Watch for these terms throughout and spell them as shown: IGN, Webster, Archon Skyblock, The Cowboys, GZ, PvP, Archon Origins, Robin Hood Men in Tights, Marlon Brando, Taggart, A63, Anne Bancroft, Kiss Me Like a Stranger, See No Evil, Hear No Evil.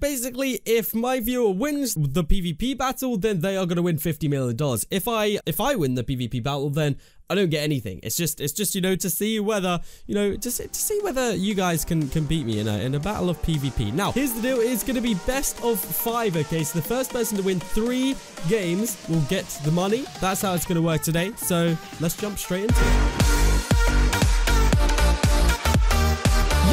Basically, if my viewer wins the PvP battle, then they are going to win $50 million. If I win the PvP battle, then I don't get anything. It's just, you know, to see whether, you know, to see whether you guys can beat me in a battle of PvP. Now, here's the deal. It's going to be best of 5, okay? So the first person to win 3 games will get the money. That's how it's going to work today. So let's jump straight into it.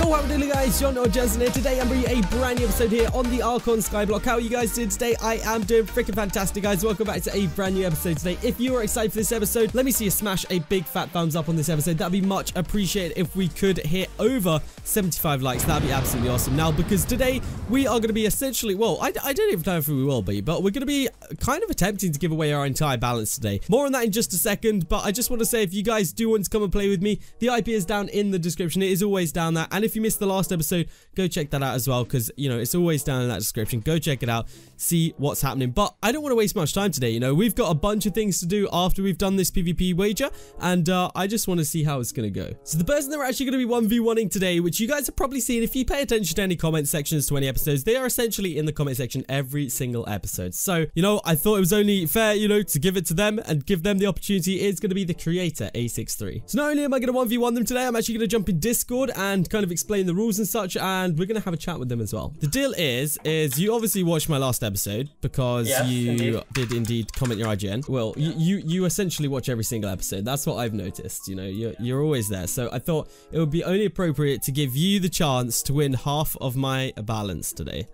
Welcome to the guys, John or Jensen here. Today I'm bringing a brand new episode here on the Archon Skyblock. How are you guys doing today? I am doing freaking fantastic, guys. Welcome back to a brand new episode today. If you are excited for this episode, let me see you smash a big fat thumbs up on this episode. That'd be much appreciated if we could hit over 75 likes. That'd be absolutely awesome. Now, because today we are going to be essentially, well, I don't even know if we will be, but we're going to be kind of attempting to give away our entire balance today. More on that in just a second, but I just want to say if you guys do want to come and play with me, the IP is down in the description. It is always down there. And if you missed the last episode, go check that out as well, because, you know, it's always down in that description. Go check it out, see what's happening. But I don't want to waste much time today. You know, we've got a bunch of things to do after we've done this PvP wager, and I just want to see how it's going to go. So the person that we're actually going to be 1v1ing today, which you guys have probably seen if you pay attention to any comment sections to any episodes, they are essentially in the comment section every single episode. So, you know, I thought it was only fair, you know, to give it to them and give them the opportunity. It's going to be the creator, A63. So not only am I going to 1v1 them today, I'm actually going to jump in Discord and kind of explain the rules and such, and we're going to have a chat with them as well. The deal is you obviously watched my last episode because you did indeed comment your IGN. Well, you essentially watch every single episode. That's what I've noticed. You know, you're always there. So I thought it would be only appropriate to give you the chance to win half of my balance today.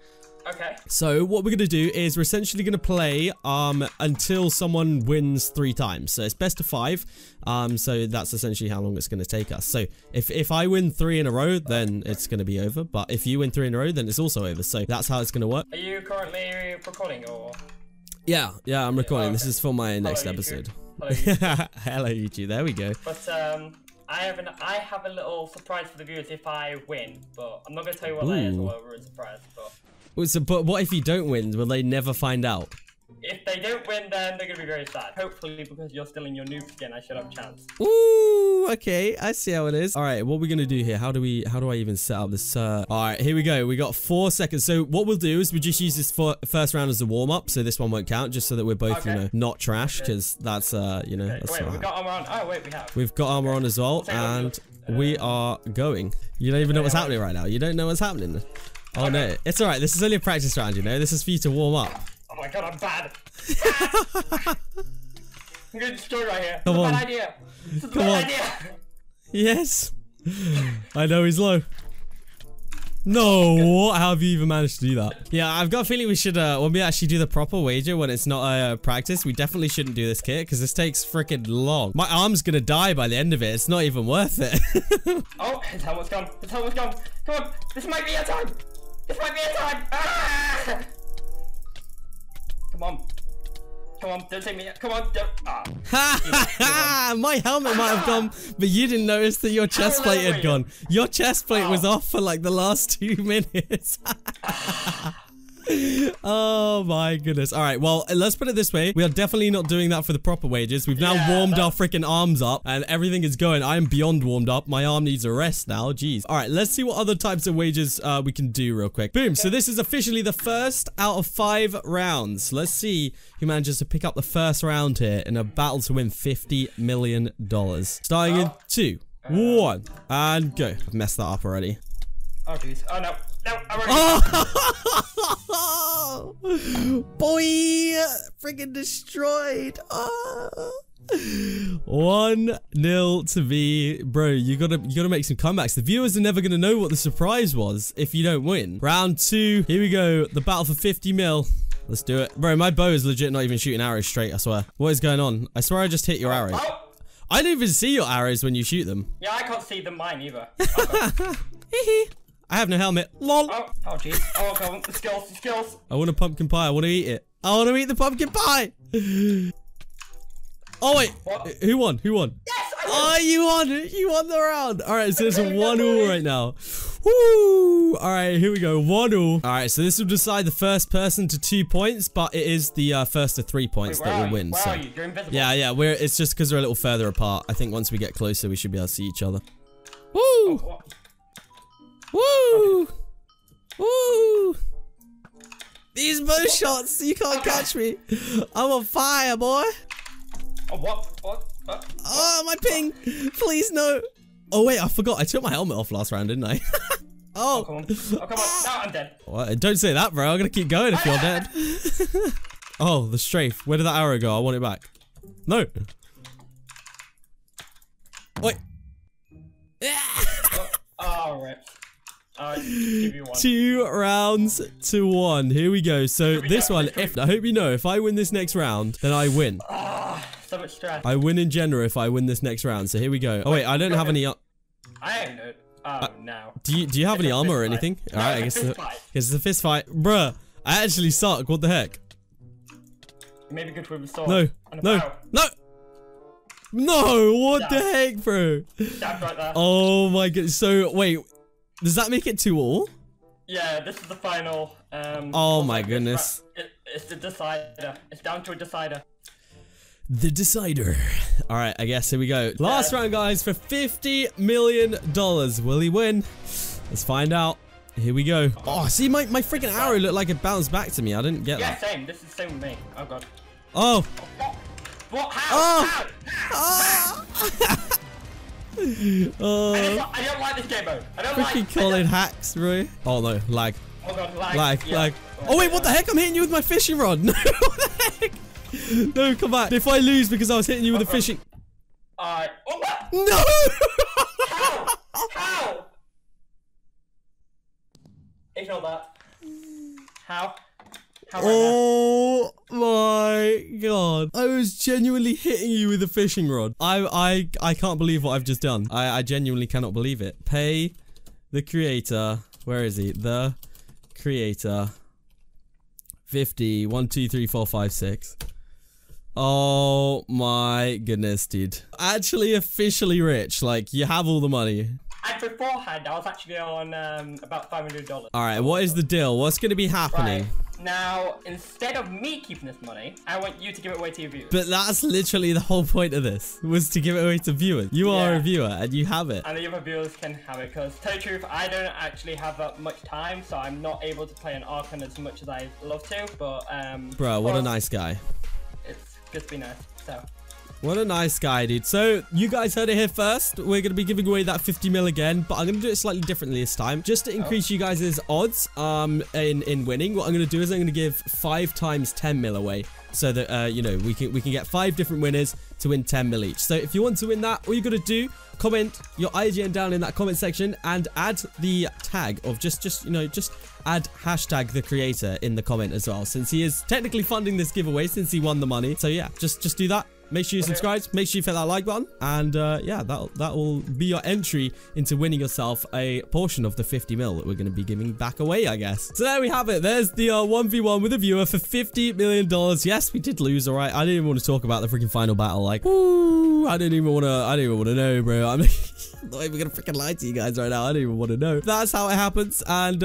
Okay. So what we're going to do is we're essentially going to play until someone wins 3 times. So it's best of 5. So that's essentially how long it's going to take us. So if I win 3 in a row, then it's going to be over. But if you win 3 in a row, then it's also over. So that's how it's going to work. Are you currently recording or...? Yeah, I'm recording. Oh, okay. This is for my next episode. Hello, YouTube. Hello, YouTube. There we go. But I have a little surprise for the viewers if I win. But I'm not going to tell you what that is or a rude surprise, but... So, but what if you don't win? Will they never find out? If they don't win, then they're going to be very sad. Hopefully, because you're still in your noob skin, I should have a chance. Ooh, okay. I see how it is. All right, what are we going to do here? How do I even set up this? All right, here we go. We got 4 seconds. So what we'll do is we just use this for first round as a warm-up. So this one won't count, just so that we're both, you know, not trash. Because that's, you know. Okay. That's wait, we've got armor on. Oh, wait, we have. We've got armor on as well. And we are going. You don't even know what's happening right now. You don't know what's happening. Oh no, it's alright, this is only a practice round, you know, this is for you to warm up. Oh my god, I'm bad! I'm gonna destroy right here. Come on. It's a bad idea! Yes! I know he's low. No, what? How have you even managed to do that? Yeah, I've got a feeling we should, when we actually do the proper wager, when it's not a practice, we definitely shouldn't do this kit, because this takes freaking long. My arm's gonna die by the end of it. It's not even worth it. Oh, it's almost gone. It's almost gone. Come on, this might be our time. This might be a time! Ah! Come on. Come on, don't take me out. Come on, don't. Ah. Ha! My helmet might have gone, but you didn't notice that your chest plate had gone. Your chest plate was off for like the last 2 minutes. Oh my goodness. All right, well, let's put it this way. We are definitely not doing that for the proper wages. We've now warmed our freaking arms up and everything is going. I am beyond warmed up. My arm needs a rest now. Jeez. All right, let's see what other types of wages we can do real quick. Boom. So this is officially the first out of 5 rounds. Let's see who manages to pick up the first round here in a battle to win $50 million. Starting in 2, 1, and go. I've messed that up already. Oh, jeez. Oh, no. No, I'm already... Oh! Boy! Friggin' destroyed. Oh. 1-0 to me. Bro, you gotta make some comebacks. The viewers are never gonna know what the surprise was if you don't win. Round 2. Here we go. The battle for 50 mil. Let's do it. Bro, my bow is legit not even shooting arrows straight, I swear. What is going on? I swear I just hit your arrow. Oh. I don't even see your arrows when you shoot them. Yeah, I can't see them mine either. Okay. I have no helmet. LOL. Oh, jeez. Oh, come on. Skills. I want a pumpkin pie. I want to eat it. I want to eat the pumpkin pie. Oh, wait. What? Who won? Yes, I won. Oh, you won the round. All right, so it's 1-1 right now. Woo! All right, here we go. 1-1. All right, so this will decide the first person to 2 points, but it is the first to 3 points that will win. Where are you? You're invisible. Yeah. It's just because we're a little further apart. I think once we get closer, we should be able to see each other. Woo! Oh, Woo! Okay. Woo! These bow shots, you can't catch me. I'm on fire, boy. Oh, what? What? Oh, my ping. Please, no. Oh, wait, I forgot. I took my helmet off last round, didn't I? Oh. Oh, come on. Oh, come on. Now I'm dead. What? Don't say that, bro. I'm going to keep going if you're dead. Oh, the strafe. Where did that arrow go? I want it back. No. Wait. Oh, rip. Give you one. 2 rounds to 1. Here we go. So this one, if I hope you know, if I win this next round, then I win. So much stress. I win in general if I win this next round. So here we go. Oh wait, I don't have any. I ain't no. Oh no. Do you have any armor or anything? All right, I guess it's a fist fight, bruh. I actually suck. What the heck? Maybe good with a sword. No. No. No. No. What the heck, bro? Oh my god. So wait. Does that make it 2 all? Yeah, this is the final. Oh my goodness. It's the decider. It's down to a decider. The decider. All right, I guess here we go. Last round, guys, for $50 million. Will he win? Let's find out. Here we go. Oh, see, my freaking arrow looked like it bounced back to me. I didn't get that. Yeah, same. This is the same with me. Oh, God. Oh. What? How? Oh. How? I don't like this game mode. I don't like Colin hacks, bro. Oh no, lag. Oh god, lag. Lag, yeah. Lag. Oh wait, what the heck? I'm hitting you with my fishing rod. No, what the heck? No, come back. If I lose because I was hitting you with a fishing... Alright. Oh, what? No! How? How? Ignore that. How? Oh my god. I was genuinely hitting you with a fishing rod. I can't believe what I've just done. I genuinely cannot believe it. Pay the creator. Where is he? The creator. 50. 1, 2, 3, 4, 5, 6. Oh my goodness, dude. Actually officially rich. Like, you have all the money. And beforehand, I was actually on about $500. All right, what is the deal? What's going to be happening? Right. Now, instead of me keeping this money, I want you to give it away to your viewers. But that's literally the whole point of this, was to give it away to viewers. You are a viewer, and you have it. And the other viewers can have it, because to tell you the truth, I don't actually have that much time, so I'm not able to play an Archon as much as I love to, but... Bro, what a nice guy. It's good to be nice, so... What a nice guy, dude. So, you guys heard it here first. We're going to be giving away that 50 mil again, but I'm going to do it slightly differently this time. Just to increase you guys' odds in winning, what I'm going to do is I'm going to give 5 times 10 mil away so that, you know, we can get 5 different winners to win 10 mil each. So, if you want to win that, all you got to do, comment your IGN down in that comment section and add the tag of just you know, just add hashtag the creator in the comment as well, since he is technically funding this giveaway since he won the money. So, yeah, just do that. Make sure you subscribe, make sure you hit that like button, and yeah, that will be your entry into winning yourself a portion of the 50 mil that we're going to be giving back away, I guess. So there we have it. There's the 1v1 with a viewer for $50 million. Yes, we did lose, all right? I didn't even want to talk about the freaking final battle. Like, woo, I didn't even want to know, bro. I'm not even going to freaking lie to you guys right now. I don't even want to know. That's how it happens, and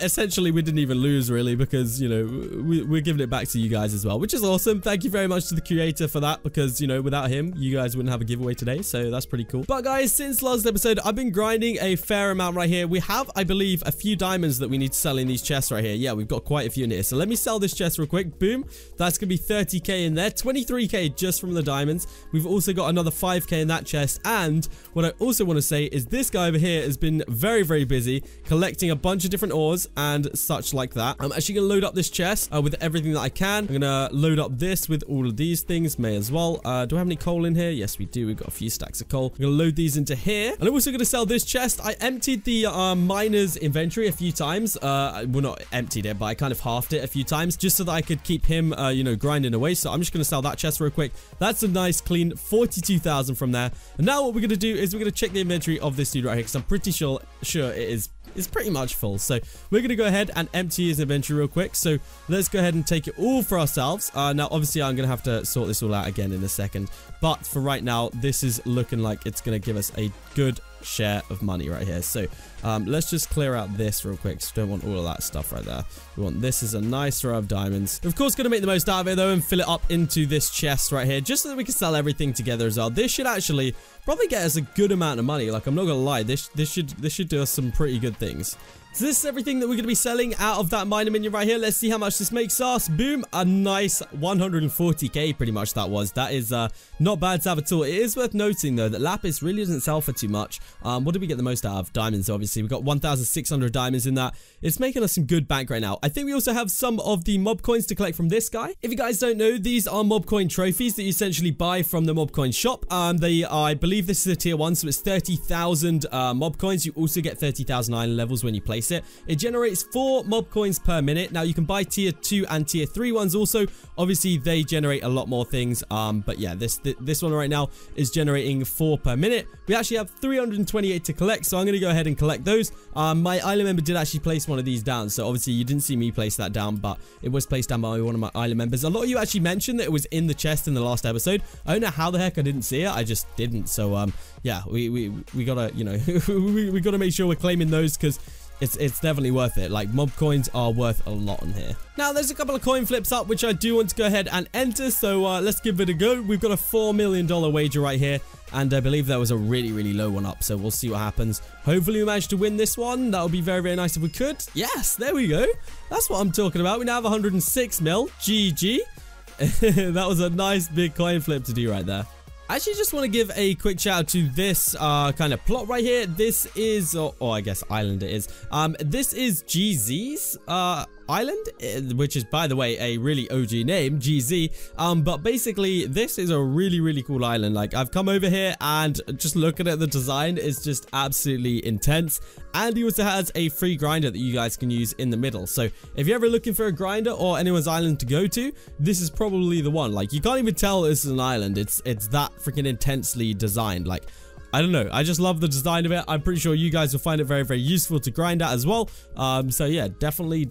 essentially, we didn't even lose, really, because, you know, we're giving it back to you guys as well, which is awesome. Thank you very much to the creator for that, because, you know, without him, you guys wouldn't have a giveaway today. So that's pretty cool. But guys, since last episode, I've been grinding a fair amount right here. We have, I believe, a few diamonds that we need to sell in these chests right here. Yeah, we've got quite a few in here. So let me sell this chest real quick. Boom. That's going to be 30k in there. 23k just from the diamonds. We've also got another 5k in that chest. And what I also want to say is this guy over here has been very, very busy collecting a bunch of different ores and such like that. I'm actually going to load up this chest with everything that I can. I'm going to load up this with all of these things. May as well. Do I have any coal in here? Yes, we do. We've got a few stacks of coal. I'm going to load these into here. And I'm also going to sell this chest. I emptied the miner's inventory a few times. Well, not emptied it, but I kind of halved it a few times just so that I could keep him, you know, grinding away. So I'm just going to sell that chest real quick. That's a nice clean 42,000 from there. And now what we're going to do is we're going to check the inventory of this dude right here, because I'm pretty sure it is... It's pretty much full. So we're going to go ahead and empty his inventory real quick. So let's go ahead and take it all for ourselves. Now, obviously, I'm going to have to sort this all out again in a second. But for right now, this is looking like it's going to give us a good share of money right here. So let's just clear out this real quick. So don't want all of that stuff right there. We want this as a nice row of diamonds. Of course, going to make the most out of it, though, and fill it up into this chest right here just so that we can sell everything together as well. This should actually probably get us a good amount of money. Like, I'm not going to lie. This should do us some pretty good things. So this is everything that we're going to be selling out of that miner minion right here. Let's see how much this makes us. Boom. A nice 140k pretty much that was. That is not bad to have at all. It is worth noting though that Lapis really doesn't sell for too much. What did we get the most out of? Diamonds, obviously. We've got 1,600 diamonds in that. It's making us some good bank right now. I think we also have some of the mob coins to collect from this guy. If you guys don't know, these are mob coin trophies that you essentially buy from the mob coin shop. They are, I believe this is a tier 1, so it's 30,000 mob coins. You also get 30,000 iron levels when you place it. It generates 4 mob coins per minute. Now you can buy tier 2 and tier 3 ones also. Obviously they generate a lot more things, but yeah, this one right now is generating 4 per minute. We actually have 328 to collect, so I'm going to go ahead and collect those. My island member did actually place one of these down, so obviously you didn't see me place that down, but it was placed down by one of my island members. A lot of you actually mentioned that it was in the chest in the last episode. I don't know how the heck I didn't see it. I just didn't. So yeah, we gotta, you know, we gotta make sure we're claiming those, because it's definitely worth it. Like, mob coins are worth a lot on here. Now, there's a couple of coin flips up, which I do want to go ahead and enter. So let's give it a go. We've got a $4 million wager right here. And I believe there was a really, really low one up. So we'll see what happens. Hopefully we manage to win this one. That would be very, very nice if we could. Yes, there we go. That's what I'm talking about. We now have 106 mil. GG. That was a nice big coin flip to do right there. I actually just want to give a quick shout out to this kind of plot right here. This is, I guess island it is. This is GZ's island, which is, by the way, a really OG name, GZ. But basically, this is a really, really cool island. Like, I've come over here and just looking at the design is just absolutely intense. And he also has a free grinder that you guys can use in the middle. So if you're ever looking for a grinder or anyone's island to go to, this is probably the one. Like, you can't even tell this is an island. It's that freaking intensely designed. Like, I don't know. I just love the design of it. I'm pretty sure you guys will find it very, very useful to grind at as well. So yeah, definitely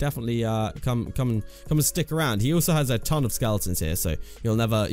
come and stick around. He also has a ton of skeletons here, so you'll never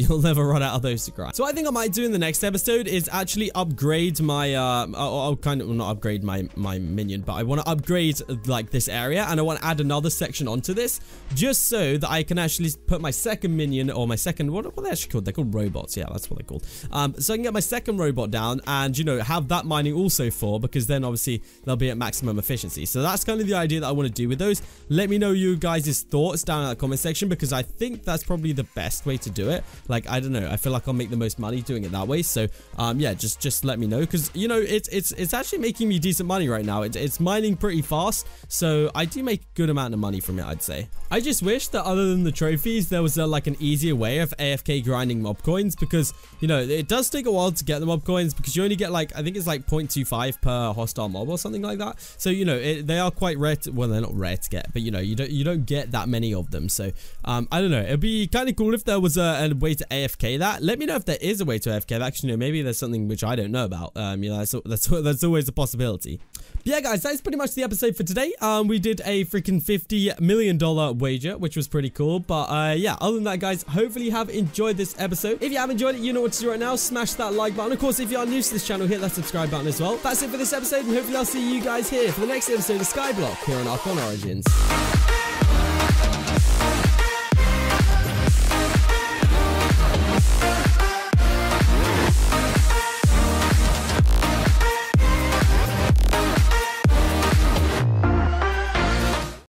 run out of those to grind. So I think I might do in the next episode is actually upgrade my I'll kind of, well, not upgrade my minion, but I want to upgrade like this area, and I want to add another section onto this just so that I can actually put my second minion or my second, what are they actually called? They're called robots. Yeah, that's what they're called. So I can get my second robot down and, you know, have that mining also for, because then obviously they'll be at maximum efficiency. So that's kind of the idea that I want to do with those. Let me know you guys' thoughts down in the comment section, because I think that's probably the best way to do it. Like, I don't know, I feel like I'll make the most money doing it that way. So yeah, just let me know, because, you know, it's actually making me decent money right now. It's mining pretty fast, so I do make a good amount of money from it, I'd say. I just wish that other than the trophies there was like an easier way of AFK grinding mob coins, because, you know, it does take a while to get the mob coins, because you only get like, I think it's like 0.25 per hostile mob or something like that. So, you know, they are quite rare to, well, they're not rare to get, but, you know, you don't get that many of them. So I don't know, it'd be kind of cool if there was a way to AFK that. Let me know if there is a way to AFK that. Actually, you know, maybe there's something which I don't know about. You know, that's always a possibility. But yeah, guys, that's pretty much the episode for today. We did a freaking $50 million wager, which was pretty cool. But yeah, other than that, guys, hopefully you have enjoyed this episode. If you have enjoyed it, you know what to do right now. Smash that like button. Of course, if you are new to this channel, hit that subscribe button as well. That's it for this episode, and hopefully I'll see you guys here for the next episode of Skyblock here on Archon Origins.